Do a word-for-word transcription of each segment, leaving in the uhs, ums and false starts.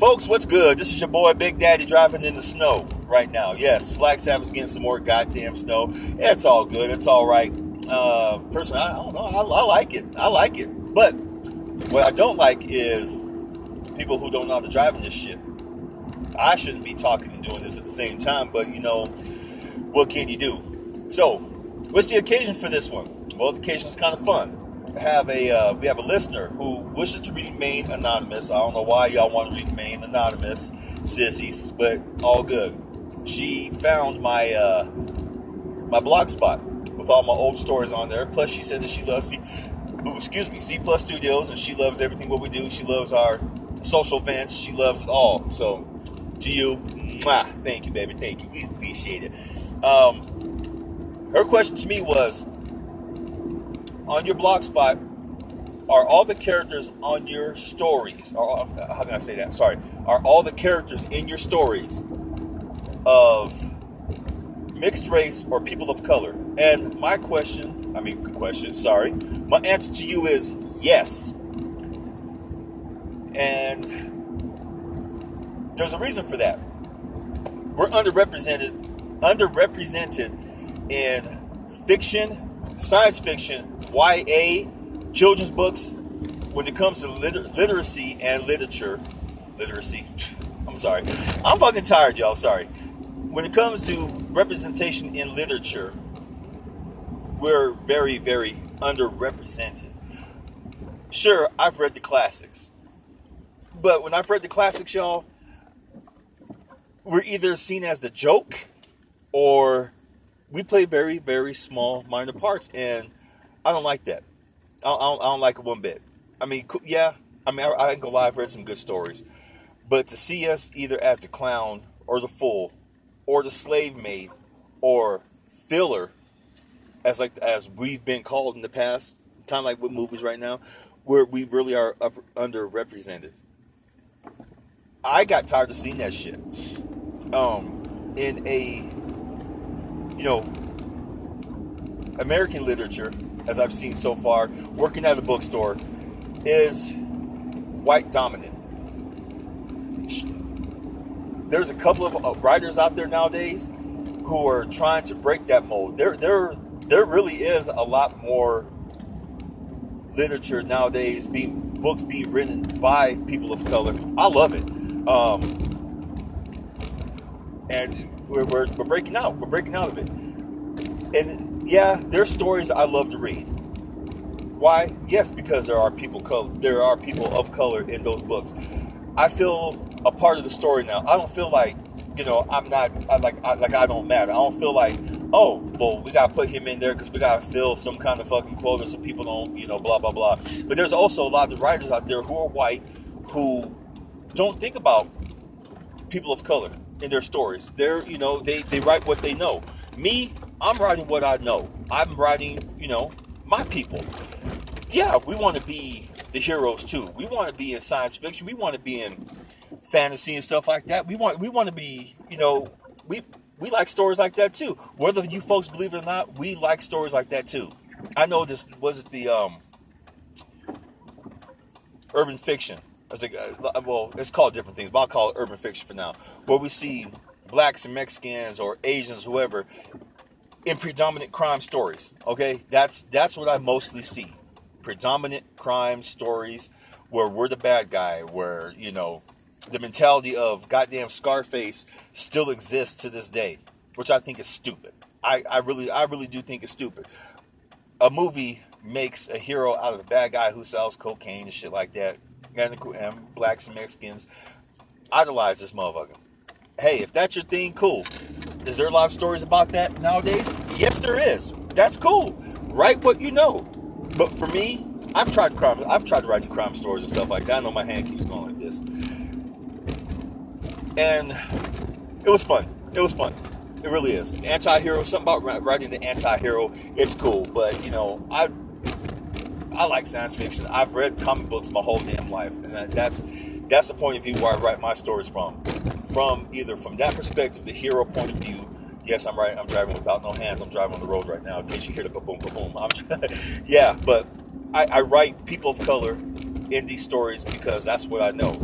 Folks, what's good? This is your boy Big Daddy driving in the snow right now. Yes, Flagstaff is getting some more goddamn snow. It's all good. It's all right. Uh, personally, I don't know. I, I like it. I like it. But what I don't like is people who don't know how to drive in this shit. I shouldn't be talking and doing this at the same time, but you know, what can you do? So, what's the occasion for this one? Well, the occasion is kind of fun. Have a uh, we have a listener who wishes to remain anonymous. I don't know why y'all want to remain anonymous, sissies, but all good. She found my uh, my blog spot with all my old stories on there. Plus, she said that she loves C, excuse me, C plus Studios, and she loves everything what we do. She loves our social events. She loves it all. So, to you, mwah, thank you, baby, thank you. We appreciate it. Um, her question to me was, on your Blogspot, are all the characters on your stories, or how can I say that? Sorry. Are all the characters in your stories of mixed race or people of color? And my question, I mean, question, sorry. My answer to you is yes. And there's a reason for that. We're underrepresented, underrepresented in fiction, science fiction, Y A, children's books, when it comes to liter literacy and literature, literacy, I'm sorry, I'm fucking tired, y'all, sorry. When it comes to representation in literature, we're very, very underrepresented. Sure, I've read the classics, but when I've read the classics, y'all, we're either seen as the joke or we play very, very small minor parts, and I don't like that. I don't, I don't like it one bit. I mean, yeah, I mean, I, I can go live, read some good stories, but to see us either as the clown or the fool or the slave maid or filler, as like as we've been called in the past, kind of like with movies right now, where we really are up, underrepresented. I got tired of seeing that shit. Um, in a You know, American literature, as I've seen so far, working at a bookstore, is white dominant. There's a couple of writers out there nowadays who are trying to break that mold. There, there, there really is a lot more literature nowadays, being books being written by people of color. I love it, um, and. We're, we're, we're breaking out. We're breaking out of it. And yeah, there's stories I love to read. Why? Yes, because there are people color, there are people of color in those books. I feel a part of the story now. I don't feel like, you know, I'm not I, like I, like I don't matter. I don't feel like, oh, well, we gotta put him in there because we gotta fill some kind of fucking quota so people don't, you know, blah blah blah. But there's also a lot of writers out there who are white who don't think about people of color in their stories. They're, you know, they, they write what they know. Me, I'm writing what I know. I'm writing, you know, my people. Yeah, we want to be the heroes too. We want to be in science fiction. We want to be in fantasy and stuff like that. We want, we want to be, you know, we, we like stories like that too. Whether you folks believe it or not, we like stories like that too. I know this, was it the, um, urban fiction? I was like, well, it's called different things, but I'll call it urban fiction for now, where we see blacks and Mexicans or Asians, whoever, in predominant crime stories, okay? That's that's what I mostly see, predominant crime stories where we're the bad guy, where, you know, the mentality of goddamn Scarface still exists to this day, which I think is stupid. I, I really I really do think it's stupid. A movie makes a hero out of a bad guy who sells cocaine and shit like that. And blacks and Mexicans idolize this motherfucker. Hey, if that's your thing, cool. Is there a lot of stories about that nowadays? Yes, there is. That's cool. Write what you know. But for me, I've tried crime. I've tried writing crime stories and stuff like that. I know my hand keeps going like this. And it was fun. It was fun. It really is. Anti-hero. Something about writing the anti-hero. It's cool. But, you know, I... I like science fiction. I've read comic books my whole damn life, and that, that's that's the point of view where I write my stories from. From either from that perspective, the hero point of view. Yes, I'm right. I'm driving without no hands. I'm driving on the road right now. In case you hear the ba boom, ba boom. I'm, yeah, but I, I write people of color in these stories because that's what I know.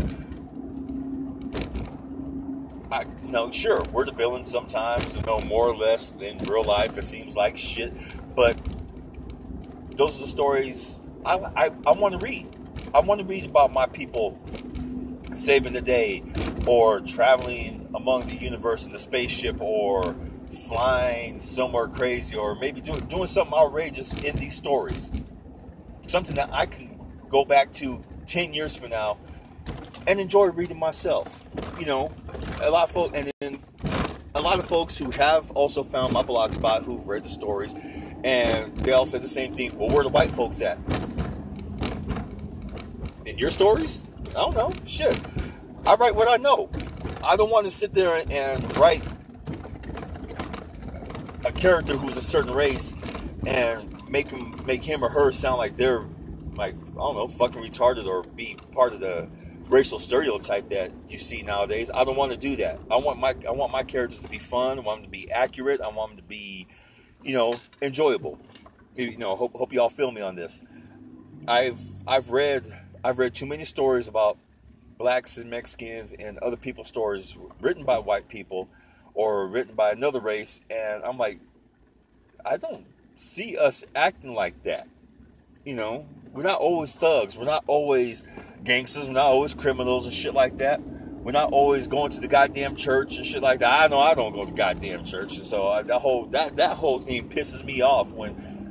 I, you know, sure, we're the villains sometimes, you know, more or less in real life. It seems like shit, but those are the stories I, I, I want to read. I want to read about my people saving the day, or traveling among the universe in the spaceship, or flying somewhere crazy, or maybe do, doing something outrageous in these stories. Something that I can go back to ten years from now and enjoy reading myself. You know, a lot of folk, and then a lot of folks who have also found my blog spot who've read the stories, and they all said the same thing. Well, where are the white folks at? In your stories? I don't know. Shit. I write what I know. I don't want to sit there and write a character who's a certain race and make him, make him or her sound like they're, like, I don't know, fucking retarded, or be part of the racial stereotype that you see nowadays. I don't want to do that. I want my I want my characters to be fun. I want them to be accurate. I want them to be, you know, enjoyable. You know, hope hope y'all feel me on this. I've I've read I've read too many stories about blacks and Mexicans and other people's stories written by white people or written by another race, and I'm like, I don't see us acting like that. You know, we're not always thugs. We're not always gangsters. We're not always criminals and shit like that. We're not always going to the goddamn church and shit like that. I know I don't go to the goddamn church, and so I, that whole that that whole thing pisses me off when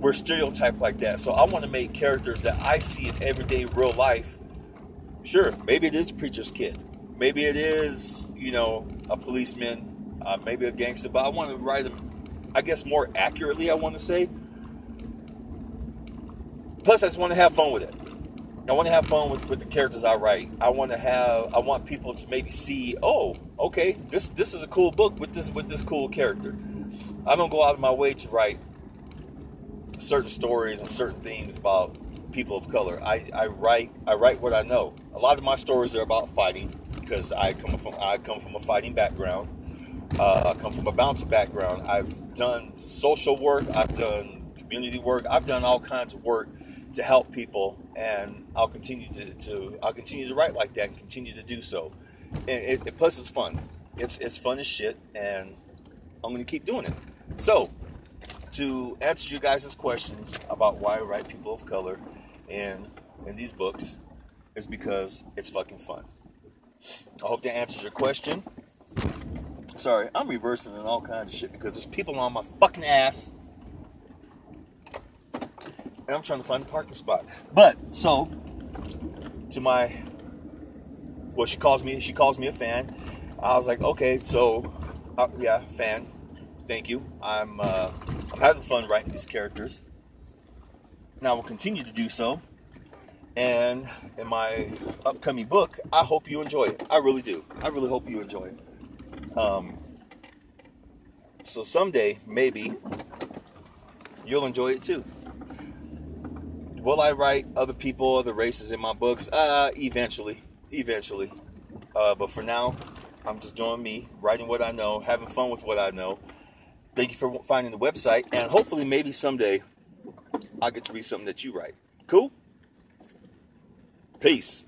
we're stereotyped like that. So I want to make characters that I see in everyday real life. Sure, maybe it is a preacher's kid. Maybe it is, you know, a policeman, uh, maybe a gangster. But I want to write them, I guess, more accurately, I want to say. Plus, I just want to have fun with it. I want to have fun with, with the characters I write. I want to have, I want people to maybe see, oh, okay, this this is a cool book with this with this cool character. I don't go out of my way to write certain stories and certain themes about people of color. I, I write I write what I know. A lot of my stories are about fighting, because I come from I come from a fighting background. Uh, I come from a bouncer background. I've done social work. I've done community work. I've done all kinds of work to help people, and I'll continue to, to I'll continue to write like that and continue to do so. And it, it, plus, it's fun. It's it's fun as shit, and I'm gonna keep doing it. So, to answer you guys' questions about why I write people of color in in these books, is because it's fucking fun. I hope that answers your question. Sorry, I'm reversing and all kinds of shit because there's people on my fucking ass. And I'm trying to find a parking spot. But, so, to my, well, she calls me, she calls me a fan. I was like, okay, so, uh, yeah, fan. Thank you. I'm, uh, I'm having fun writing these characters. And I will continue to do so. And in my upcoming book, I hope you enjoy it. I really do. I really hope you enjoy it. Um, so someday, maybe, you'll enjoy it too. Will I write other people, other races in my books? Uh, eventually, eventually. Uh, but for now, I'm just doing me, writing what I know, having fun with what I know. Thank you for finding the website, and hopefully, maybe someday, I'll get to read something that you write. Cool? Peace.